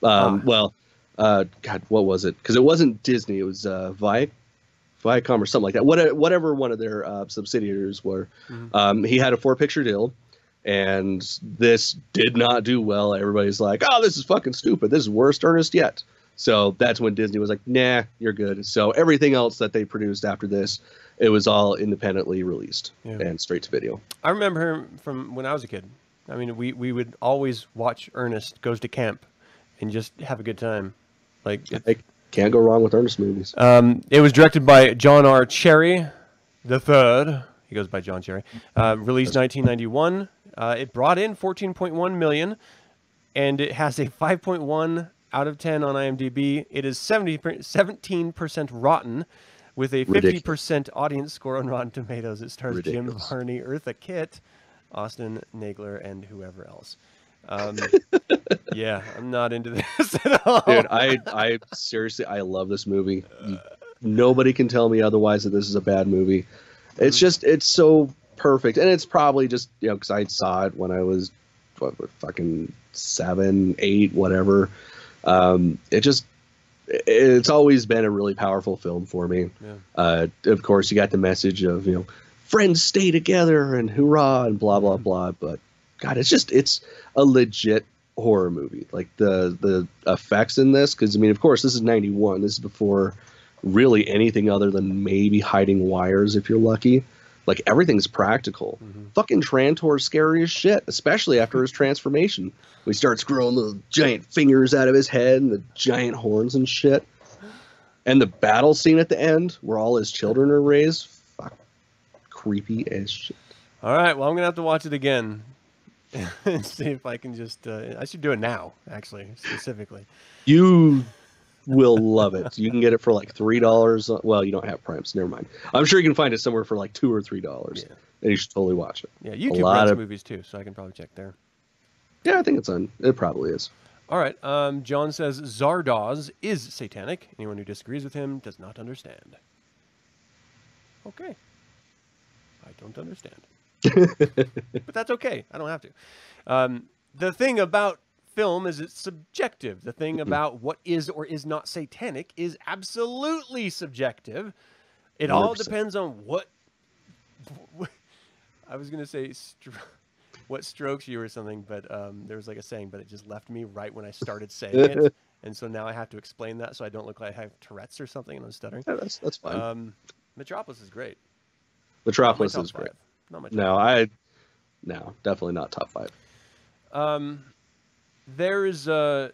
Um, ah. Well, uh, God, what was it? Because it wasn't Disney. It was uh, Vi Viacom or something like that. What, whatever one of their uh, subsidiaries were. Mm-hmm. um, he had a four-picture deal, and this did not do well. Everybody's like, oh, this is fucking stupid. This is worst Ernest yet. So that's when Disney was like, nah, you're good. So everything else that they produced after this, it was all independently released yeah. and straight to video. I remember him from when I was a kid. I mean, we, we would always watch Ernest Goes to Camp and just have a good time. Like, it, I can't go wrong with Ernest movies. Um, it was directed by John R. Cherry the Third. He goes by John Cherry. Uh, released nineteen ninety-one. Uh, it brought in fourteen point one million dollars, and it has a five point one... out of ten on IMDb. It is seventy, seventeen percent rotten with a fifty percent audience score on Rotten Tomatoes. It stars Ridiculous. Jim Varney, Eartha Kitt, Austin Nagler, and whoever else. Um, yeah, I'm not into this at all. Dude, I, I seriously, I love this movie. Uh, Nobody can tell me otherwise that this is a bad movie. It's just, it's so perfect. And it's probably just, you know, because I saw it when I was what, what, fucking seven, eight, whatever. Um, it just, it's always been a really powerful film for me. Yeah. Uh, of course you got the message of, you know, friends stay together and hoorah and blah, blah, blah. But God, it's just, it's a legit horror movie. Like the, the effects in this, cause I mean, of course this is ninety-one. This is before really anything other than maybe hiding wires. If you're lucky, like everything's practical. Mm-hmm. Fucking Trantor's scary as shit, especially after his transformation. He starts growing little giant fingers out of his head and the giant horns and shit. And the battle scene at the end where all his children are raised. Fuck. Creepy as shit. All right. Well, I'm going to have to watch it again and see if I can just... Uh, I should do it now, actually, specifically. You... will love it. You can get it for like three dollars. Well, you don't have Prime, so never mind. I'm sure you can find it somewhere for like two or three dollars. Yeah. And you should totally watch it. Yeah, YouTube runs of... movies too, so I can probably check there. Yeah, I think it's on. It probably is. All right. Um, John says Zardoz is satanic. Anyone who disagrees with him does not understand. Okay. I don't understand. But that's okay. I don't have to. Um, the thing about film is it's subjective. The thing about what is or is not satanic is absolutely subjective. It one hundred percent. All depends on what, what I was going to say stro what strokes you or something, but um, there was like a saying, but it just left me right when I started saying it. And so now I have to explain that so I don't look like I have Tourette's or something and I'm stuttering. Yeah, that's, that's fine. Um, Metropolis is great. Metropolis is great. Not my top no, five. I, no, definitely not top five. Um, there is a,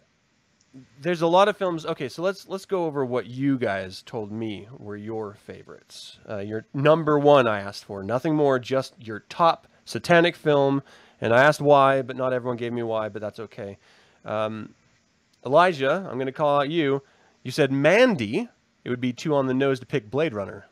there's a lot of films. Okay, so let's let's go over what you guys told me were your favorites. Uh, your number one, I asked for nothing more, just your top satanic film, and I asked why, but not everyone gave me why, but that's okay. Um, Elijah, I'm going to call out you. You said Mandy. It would be too on the nose to pick Blade Runner.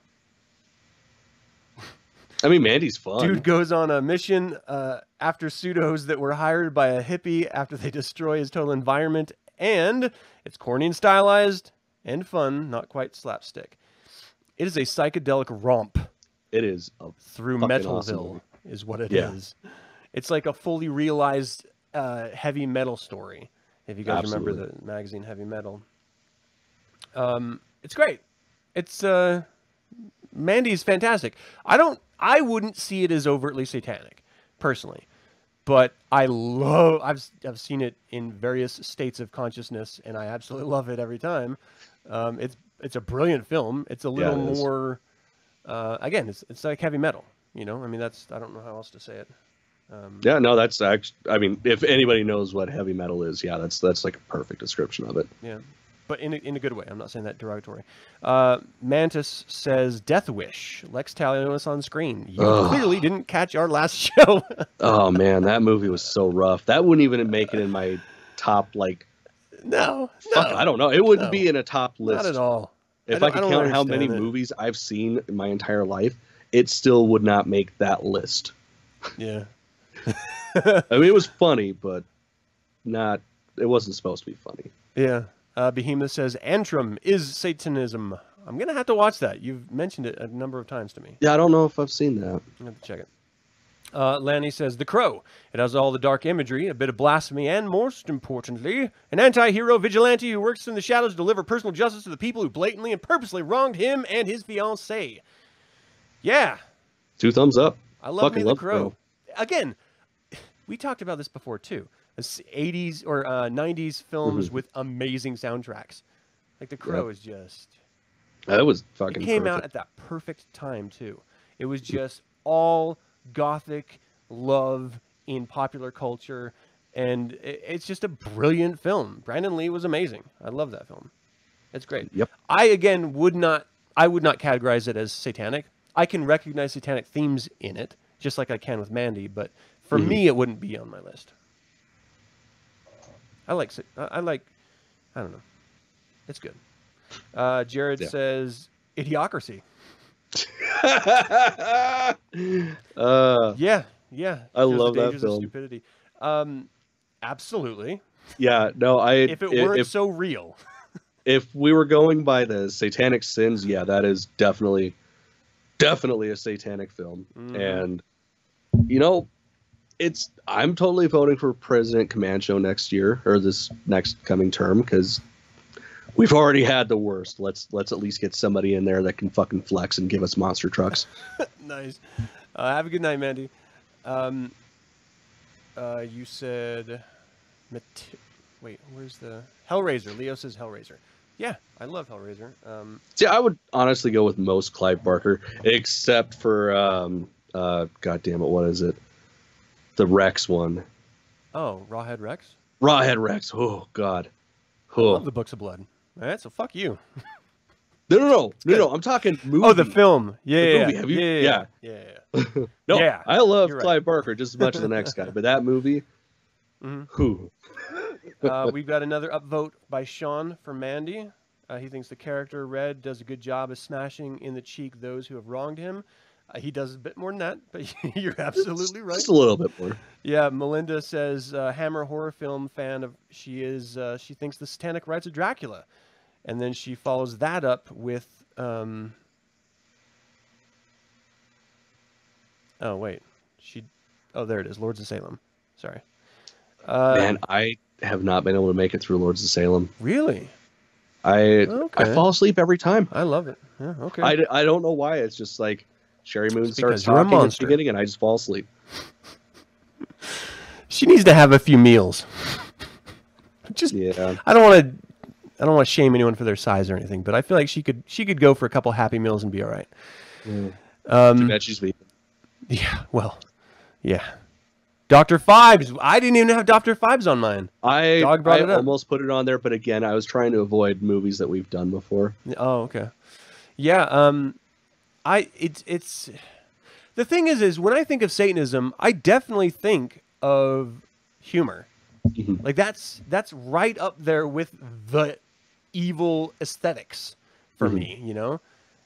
I mean, Mandy's fun. Dude goes on a mission uh, after pseudos that were hired by a hippie after they destroy his total environment. And it's corny and stylized and fun, not quite slapstick. It is a psychedelic romp. It is. A through Metalville awesome is what it yeah. is. It's like a fully realized uh, heavy metal story. If you guys Absolutely. remember the magazine Heavy Metal. Um, it's great. It's uh, Mandy's fantastic. I don't. I wouldn't see it as overtly satanic, personally, but I love, I've, I've seen it in various states of consciousness and I absolutely love it every time. Um, it's, it's a brilliant film. It's a little yeah, it more, uh, again, it's, it's like Heavy Metal, you know, I mean, that's, I don't know how else to say it. Um, yeah, no, that's actually, I mean, if anybody knows what Heavy Metal is, yeah, that's, that's like a perfect description of it. Yeah. But in a, in a good way. I'm not saying that derogatory. Uh, Mantis says, Death Wish. Lex Talionis on screen. You Ugh. clearly didn't catch our last show. Oh, man. That movie was so rough. That wouldn't even make it in my top, like... No. Fuck, no. I don't know. It wouldn't no. be in a top list. Not at all. If I, I could I count how many it. movies I've seen in my entire life, it still would not make that list. Yeah. I mean, it was funny, but not... It wasn't supposed to be funny. Yeah. Uh, Behemoth says, Antrim is Satanism. I'm going to have to watch that. You've mentioned it a number of times to me. Yeah, I don't know if I've seen that. I'm going to have to check it. Uh, Lanny says, The Crow. It has all the dark imagery, a bit of blasphemy, and most importantly, an anti-hero vigilante who works in the shadows to deliver personal justice to the people who blatantly and purposely wronged him and his fiancée. Yeah. Two thumbs up. I love me The Crow. Again, we talked about this before, too. eighties or uh, nineties films mm-hmm. with amazing soundtracks. Like The Crow yep. is just... That was fucking It came perfect. out at that perfect time, too. It was just all gothic love in popular culture, and it, it's just a brilliant film. Brandon Lee was amazing. I love that film. It's great. Yep. I, again, would not... I would not categorize it as satanic. I can recognize satanic themes in it, just like I can with Mandy, but for mm-hmm. me, it wouldn't be on my list. I like, I like, I don't know. It's good. Uh, Jared yeah. says, Idiocracy. uh, yeah, yeah. I love that film. Of stupidity. Um, absolutely. Yeah, no, I... If it weren't if, so real. If we were going by the satanic sins, yeah, that is definitely, definitely a satanic film. Mm. And, you know... It's. I'm totally voting for President Camacho next year or this next coming term because we've already had the worst. Let's let's at least get somebody in there that can fucking flex and give us monster trucks. Nice. Uh, have a good night, Mandy. Um, uh, you said, wait, where's the Hellraiser? Leo says Hellraiser. Yeah, I love Hellraiser. Um, See, I would honestly go with most Clive Barker except for um, uh, God damn it, what is it? The Rex one. Oh, Rawhead Rex? Rawhead Rex. Oh, God. Oh. I love the Books of Blood. All right, so fuck you. no, no, no. No, no. I'm talking movie. Oh, the film. Yeah, the yeah, movie. yeah, yeah. Yeah, yeah, yeah. yeah. no, yeah, I love Clive right. Barker just as much as the next guy, but that movie, mm-hmm. who? uh, we've got another upvote by Sean for Mandy. Uh, he thinks the character, Red, does a good job of smashing in the cheek those who have wronged him. He does a bit more than that, but you're absolutely right. Just a little bit more. Yeah, Melinda says, uh, Hammer horror film fan of, she is, uh, she thinks the satanic rites of Dracula. And then she follows that up with, um... oh, wait. She, oh, there it is. Lords of Salem. Sorry. Uh, Man, I have not been able to make it through Lords of Salem. Really? I okay. I fall asleep every time. I love it. Yeah, okay. I, I don't know why. It's just like Sherry Moon it's starts talking at the beginning, and I just fall asleep. She needs to have a few meals. Just yeah. I don't want to. I don't want to shame anyone for their size or anything, but I feel like she could she could go for a couple Happy Meals and be all right. Mm. Um, Too bad she's vegan. Yeah. Well. Yeah. Doctor Fives. I didn't even have Doctor Fives on mine. I, Dog brought I it up. Almost put it on there, but again, I was trying to avoid movies that we've done before. Oh, okay. Yeah, um, I it's it's the thing is is when I think of Satanism, I definitely think of humor. Mm-hmm. Like that's that's right up there with the evil aesthetics for mm-hmm. me, you know.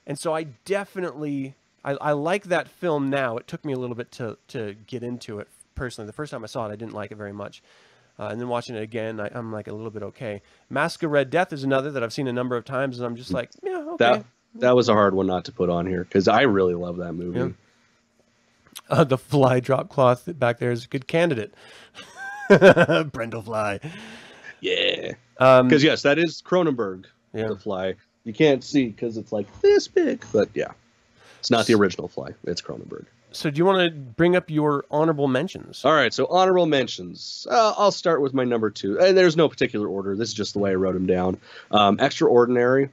And so I definitely I, I like that film now. It took me a little bit to to get into it. Personally, the first time I saw it, I didn't like it very much. Uh, and then watching it again, I, I'm like a little bit okay. Mask of Red Death is another that I've seen a number of times, and I'm just like, yeah, okay. That, that was a hard one not to put on here, because I really love that movie. Yeah. Uh, the fly drop cloth back there is a good candidate. Brendel Fly. Yeah. Because, um, yes, that is Cronenberg, yeah. The Fly. You can't see because it's like this big, but yeah. It's not the original Fly. It's Cronenberg. So do you want to bring up your honorable mentions? All right, so honorable mentions. Uh, I'll start with my number two. And there's no particular order. This is just the way I wrote them down. Um, Extraordinary.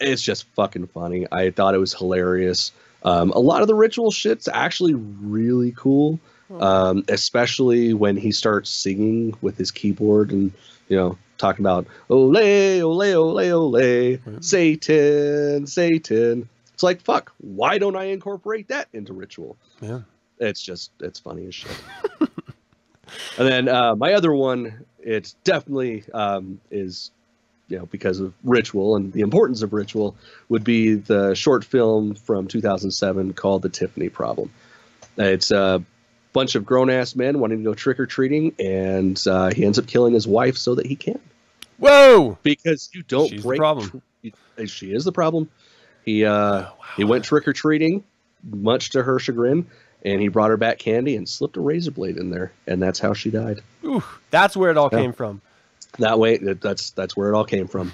It's just fucking funny. I thought it was hilarious. Um, a lot of the ritual shit's actually really cool, um, especially when he starts singing with his keyboard and, you know, talking about, ole, ole, ole, ole, mm-hmm. Satan, Satan. It's like, fuck, why don't I incorporate that into ritual? Yeah. It's just, it's funny as shit. And then uh, my other one, it's definitely um, is, you know, because of ritual and the importance of ritual, would be the short film from two thousand seven called The Tiffany Problem. It's a bunch of grown-ass men wanting to go trick-or-treating, and uh, he ends up killing his wife so that he can. Whoa! Because you don't She's break... the problem. She is the problem. He uh, oh, wow. he went trick-or-treating, much to her chagrin, and he brought her back candy and slipped a razor blade in there, and that's how she died. Ooh, that's where it all yeah. came from. That way, that's that's where it all came from.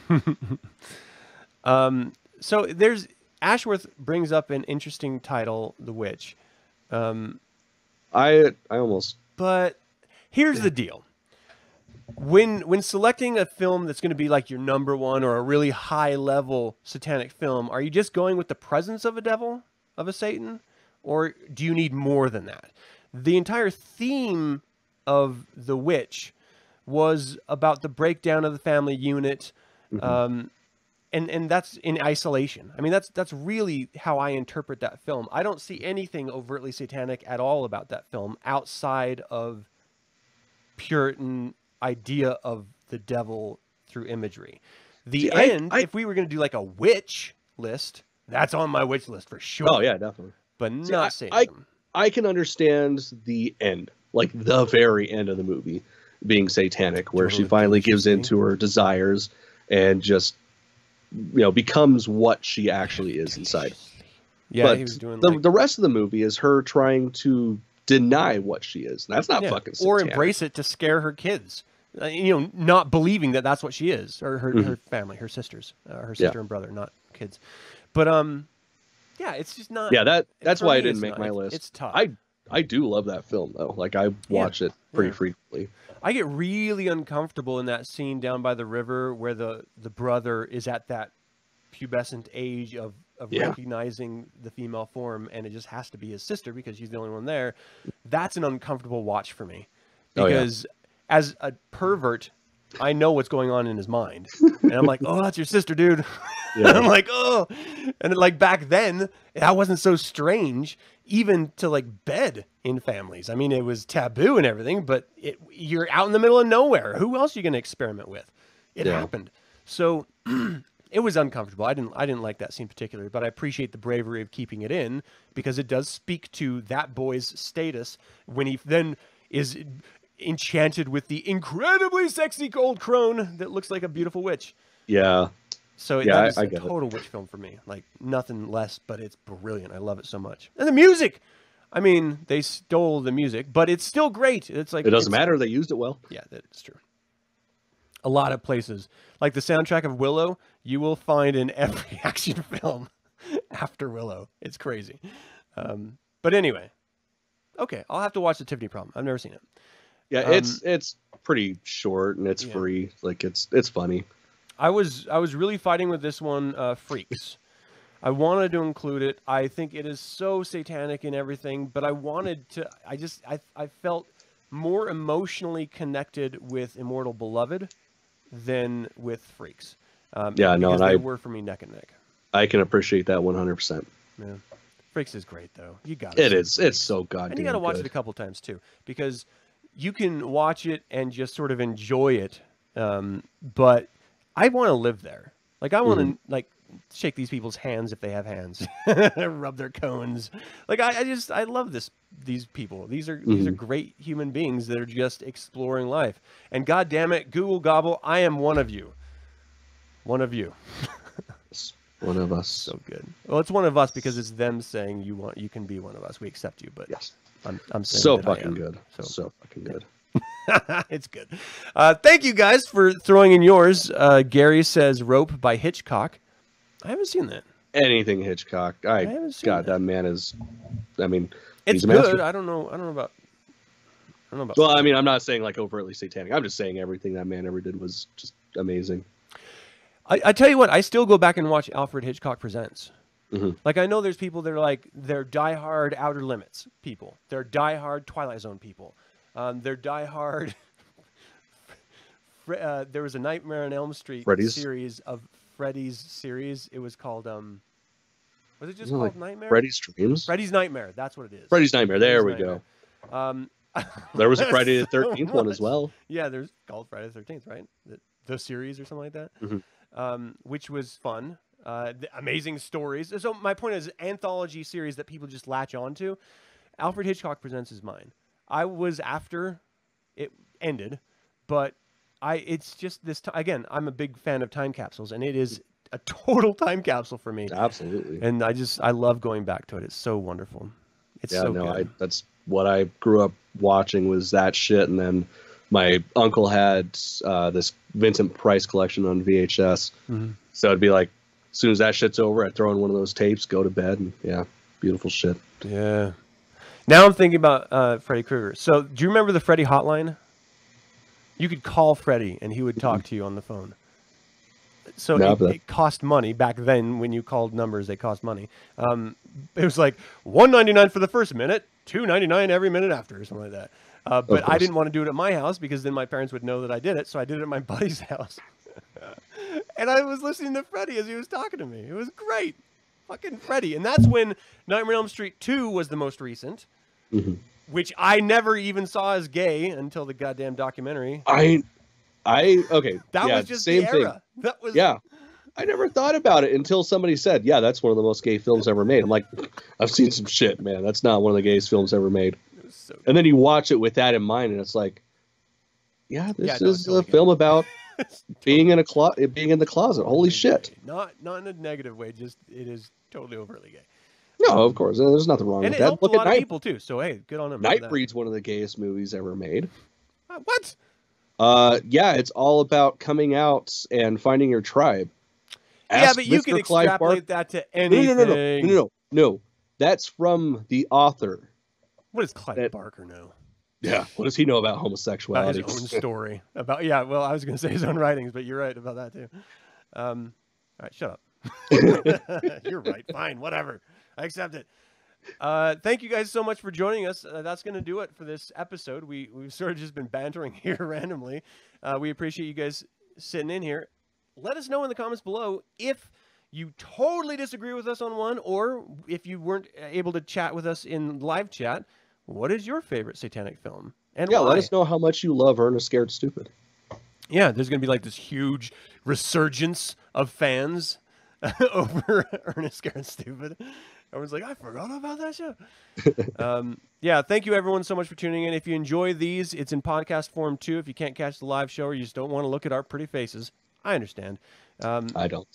um, so there's Ashworth brings up an interesting title, The Witch. Um, I I almost. But here's the deal. When when selecting a film that's going to be like your number one or a really high level satanic film, are you just going with the presence of a devil, of a Satan, or do you need more than that? The entire theme of The Witch was about the breakdown of the family unit, mm-hmm. um, and and that's in isolation. I mean, that's that's really how I interpret that film. I don't see anything overtly satanic at all about that film outside of Puritan idea of the devil through imagery. The See, end, I, I, if we were going to do like a witch list, that's on my witch list for sure. Oh yeah, definitely. But See, not Satan. I, I can understand the end, like the very end of the movie being satanic, where totally she finally gives in to her desires and just, you know, becomes what she actually is inside. Yeah, but he was doing the, like... the rest of the movie is her trying to deny what she is. That's not yeah, fucking satanic. Or embrace it to scare her kids. You know, not believing that that's what she is, or her, mm-hmm. her family, her sisters, uh, her sister yeah. and brother, not kids. But um, yeah, it's just not. Yeah, that that's why I didn't make not, my list. It's tough. I I do love that film though. Like I watch yeah. it pretty yeah. frequently. I get really uncomfortable in that scene down by the river where the the brother is at that pubescent age of of yeah. recognizing the female form, and it just has to be his sister because she's the only one there. That's an uncomfortable watch for me because. Oh, yeah. As a pervert, I know what's going on in his mind. And I'm like, oh, that's your sister, dude. Yeah. And I'm like, oh. And like back then, that wasn't so strange, even to like bed in families. I mean, it was taboo and everything, but it, you're out in the middle of nowhere. Who else are you going to experiment with? It yeah. happened. So it was uncomfortable. I didn't, I didn't like that scene particularly, but I appreciate the bravery of keeping it in because it does speak to that boy's status when he then is... enchanted with the incredibly sexy old crone that looks like a beautiful witch. Yeah. So yeah, that is I, I a total it. witch film for me. Like nothing less, but it's brilliant. I love it so much. And the music. I mean, they stole the music, but it's still great. It's like, it doesn't matter. They used it well. Yeah, that's true. A lot of places, like the soundtrack of Willow, you will find in every action film after Willow. It's crazy. Um, but anyway, okay, I'll have to watch The Tiffany Problem. I've never seen it. Yeah, um, it's it's pretty short and it's yeah. free. Like it's it's funny. I was I was really fighting with this one, uh, Freaks. I wanted to include it. I think it is so satanic and everything, but I wanted to. I just I I felt more emotionally connected with Immortal Beloved than with Freaks. Um, yeah, no, and I were for me neck and neck. I can appreciate that one hundred percent. Yeah, Freaks is great though. You got it. It is. Freaks. It's so goddamn. And you got to watch good. it a couple times too, because you can watch it and just sort of enjoy it. Um, but I want to live there. Like I want to mm. like. shake these people's hands if they have hands, rub their cones. Like I, I just, I love this. These people, these are, mm-hmm. these are great human beings that are just exploring life. And God damn it, Google Gobble, I am one of you. One of you. One of us. So good. Well, it's one of us because it's them saying you want, you can be one of us. We accept you, but yes, I'm, I'm saying so fucking good. So, so fucking good. It's good. Uh, thank you guys for throwing in yours. Uh, Gary says Rope by Hitchcock. I haven't seen that. Anything Hitchcock. I, I haven't seen God, that. that man is, I mean, it's he's a master. good. I don't know. I don't know about, I don't know about. Well, I mean, I'm not saying like overtly satanic. I'm just saying everything that man ever did was just amazing. I, I tell you what, I still go back and watch Alfred Hitchcock Presents. Mm-hmm. Like, I know there's people that are like, they're diehard Outer Limits people. They're diehard Twilight Zone people. Um, they're diehard. uh, there was a Nightmare on Elm Street Freddy's. series of Freddy's series. It was called, um, was it just Isn't called like Nightmare? Freddy's Dreams? Freddy's Nightmare. That's what it is. Freddy's Nightmare. There Freddy's we Nightmare. go. Um, there was a Friday the thirteenth so one as well. Yeah, there's called Friday the thirteenth, right? The, the series or something like that, mm-hmm. um, which was fun. Uh, the amazing stories. So my point is, anthology series that people just latch on to. Alfred Hitchcock Presents is mine. I was after it ended, but I, it's just this time, again, I'm a big fan of time capsules, and it is a total time capsule for me. Absolutely. And I just, I love going back to it. It's so wonderful. It's yeah, so no, good. I, that's what I grew up watching was that shit. And then my uncle had uh, this Vincent Price collection on V H S. Mm-hmm. So it'd be like, as soon as that shit's over, I'd throw in one of those tapes, go to bed. And yeah, beautiful shit. Yeah. Now I'm thinking about uh, Freddy Krueger. So do you remember the Freddy hotline? You could call Freddy and he would talk to you on the phone. So no, it, but... it cost money back then. When you called numbers, they cost money. Um, it was like one ninety-nine for the first minute, two ninety-nine every minute after, or something like that. Uh, but I didn't want to do it at my house because then my parents would know that I did it. So I did it at my buddy's house, and I was listening to Freddy as he was talking to me. It was great, fucking Freddy. And that's when Nightmare on Elm Street two was the most recent. Mm-hmm. Which I never even saw as gay until the goddamn documentary. I, I okay. That yeah, was just same the era. Thing. That was yeah. I never thought about it until somebody said, "Yeah, that's one of the most gay films ever made." I'm like, I've seen some shit, man. That's not one of the gayest films ever made. It was so and then you watch it with that in mind, and it's like, yeah, this yeah, no, is totally a film gay. about being in a clo- being in the closet. Holy shit! Not not in a negative way. Just it is totally overtly gay. No, of course. There's nothing wrong and with it that. Look a lot at Night... of people too. So hey, good on him. Nightbreed's one of the gayest movies ever made. Uh, what? Uh, yeah, it's all about coming out and finding your tribe. Ask yeah, but Mister you can Clive extrapolate Barker. that to anything. No, no, no, no, no, no, no, no. That's from the author. What does Clive that... Barker know? Yeah, what does he know about homosexuality? About his own story. About yeah. Well, I was going to say his own writings, but you're right about that too. Um, all right, shut up. You're right. Fine, whatever. I accept it. Uh, thank you guys so much for joining us. Uh, that's going to do it for this episode. We, we've sort of just been bantering here randomly. Uh, we appreciate you guys sitting in here. Let us know in the comments below if you totally disagree with us on one, or if you weren't able to chat with us in live chat, what is your favorite satanic film? And yeah, why? Let us know how much you love Ernest Scared Stupid. Yeah, there's going to be like this huge resurgence of fans over Ernest Scared Stupid. Everyone's like, I forgot about that show. um, yeah, thank you everyone so much for tuning in. If you enjoy these, it's in podcast form too. If you can't catch the live show or you just don't want to look at our pretty faces, I understand. Um, I don't.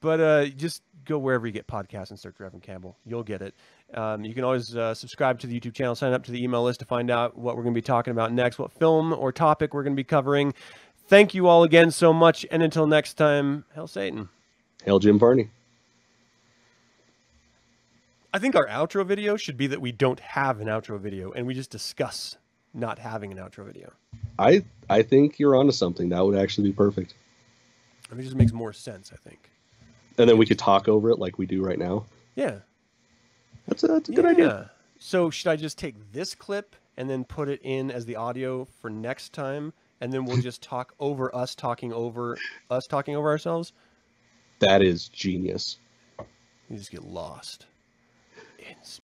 But uh, just go wherever you get podcasts and search Reverend Campbell. You'll get it. Um, you can always uh, subscribe to the YouTube channel, sign up to the email list to find out what we're going to be talking about next, what film or topic we're going to be covering. Thank you all again so much. And until next time, hail Satan. Hail Jim Varney. I think our outro video should be that we don't have an outro video and we just discuss not having an outro video. I, I think you're onto something. That would actually be perfect. I mean, it just makes more sense, I think. And then we could talk over it like we do right now. Yeah. That's a, that's a good yeah. idea. So should I just take this clip and then put it in as the audio for next time? And then we'll just talk over us talking over us talking over ourselves? That is genius. You just get lost. It's